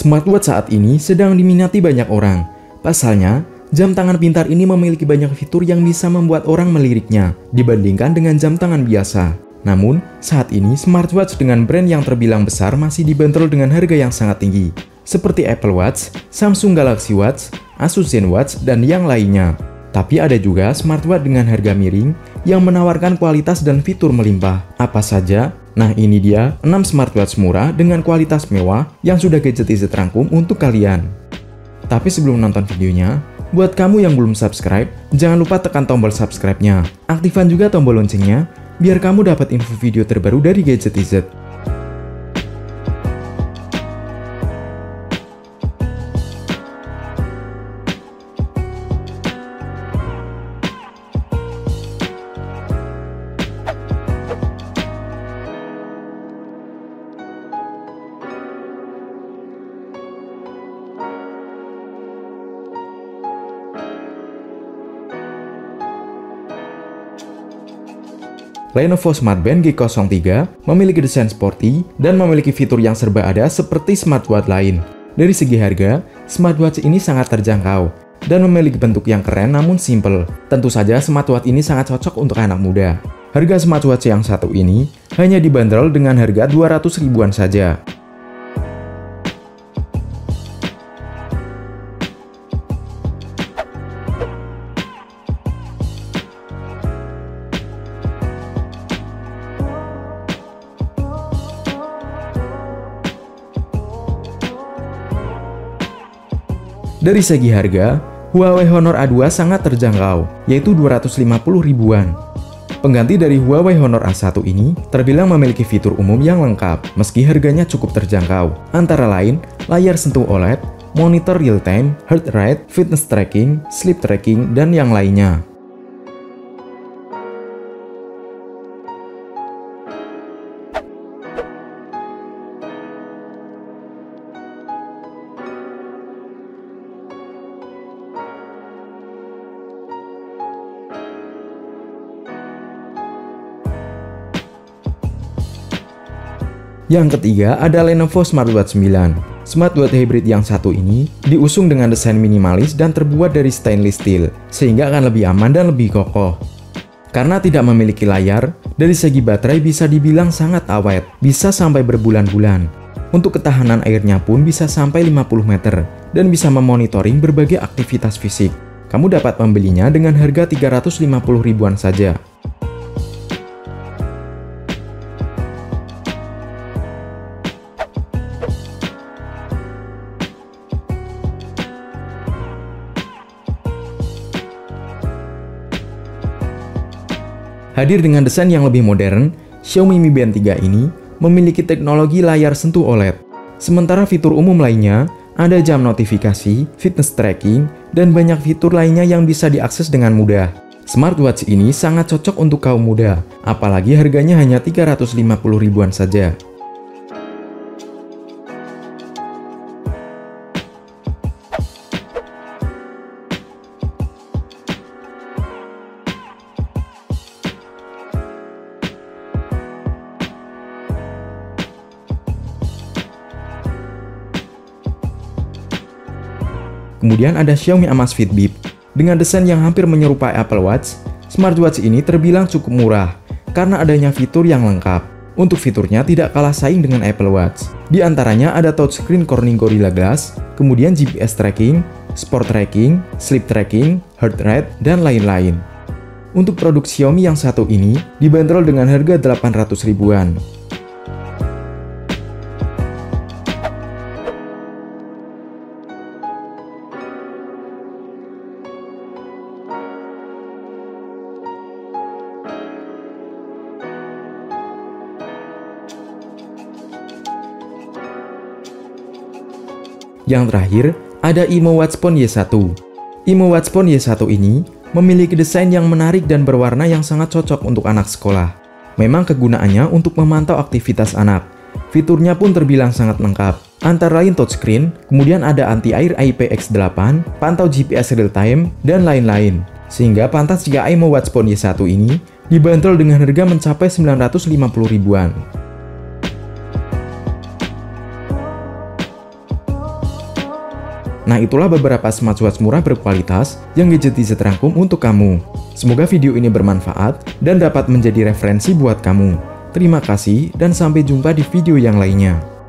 Smartwatch saat ini sedang diminati banyak orang. Pasalnya, jam tangan pintar ini memiliki banyak fitur yang bisa membuat orang meliriknya dibandingkan dengan jam tangan biasa. Namun, saat ini smartwatch dengan brand yang terbilang besar masih dibanderol dengan harga yang sangat tinggi, seperti Apple Watch, Samsung Galaxy Watch, Asus ZenWatch, dan yang lainnya. Tapi ada juga smartwatch dengan harga miring yang menawarkan kualitas dan fitur melimpah. Apa saja? Nah, ini dia 6 smartwatch murah dengan kualitas mewah yang sudah Gadgetized rangkum untuk kalian. Tapi sebelum nonton videonya, buat kamu yang belum subscribe, jangan lupa tekan tombol subscribe-nya. Aktifkan juga tombol loncengnya, biar kamu dapat info video terbaru dari Gadgetized. Lenovo Smartband G03 memiliki desain sporty dan memiliki fitur yang serba ada seperti smartwatch lain. Dari segi harga, smartwatch ini sangat terjangkau dan memiliki bentuk yang keren namun simple. Tentu saja smartwatch ini sangat cocok untuk anak muda. Harga smartwatch yang satu ini hanya dibanderol dengan harga 200 ribuan saja. Dari segi harga, Huawei Honor A2 sangat terjangkau, yaitu 250 ribuan. Pengganti dari Huawei Honor A1 ini terbilang memiliki fitur umum yang lengkap, meski harganya cukup terjangkau. Antara lain, layar sentuh OLED, monitor real-time, heart rate, fitness tracking, sleep tracking, dan yang lainnya. Yang ketiga ada Lenovo Smartwatch 9. Smartwatch hybrid yang satu ini diusung dengan desain minimalis dan terbuat dari stainless steel, sehingga akan lebih aman dan lebih kokoh. Karena tidak memiliki layar, dari segi baterai bisa dibilang sangat awet, bisa sampai berbulan-bulan. Untuk ketahanan airnya pun bisa sampai 50 meter, dan bisa memonitoring berbagai aktivitas fisik. Kamu dapat membelinya dengan harga 350 ribuan saja. Hadir dengan desain yang lebih modern, Xiaomi Mi Band 3 ini memiliki teknologi layar sentuh OLED. Sementara fitur umum lainnya, ada jam notifikasi, fitness tracking, dan banyak fitur lainnya yang bisa diakses dengan mudah. Smartwatch ini sangat cocok untuk kaum muda, apalagi harganya hanya 350 ribuan saja. Kemudian ada Xiaomi Amazfit Bip. Dengan desain yang hampir menyerupai Apple Watch, smartwatch ini terbilang cukup murah karena adanya fitur yang lengkap. Untuk fiturnya tidak kalah saing dengan Apple Watch. Di antaranya ada touchscreen Corning Gorilla Glass, kemudian GPS tracking, sport tracking, sleep tracking, heart rate, dan lain-lain. Untuk produk Xiaomi yang satu ini dibanderol dengan harga 800 ribuan. Yang terakhir, ada Imo Watch Phone Y1. Imo Watch Phone Y1 ini memiliki desain yang menarik dan berwarna yang sangat cocok untuk anak sekolah. Memang kegunaannya untuk memantau aktivitas anak. Fiturnya pun terbilang sangat lengkap. Antara lain touchscreen, kemudian ada anti-air IPX8, pantau GPS real-time, dan lain-lain. Sehingga pantas jika Imo Watch Phone Y1 ini dibanderol dengan harga mencapai 950 ribuan. Nah, itulah beberapa smartwatch murah berkualitas yang Gadgetized rangkum untuk kamu. Semoga video ini bermanfaat dan dapat menjadi referensi buat kamu. Terima kasih dan sampai jumpa di video yang lainnya.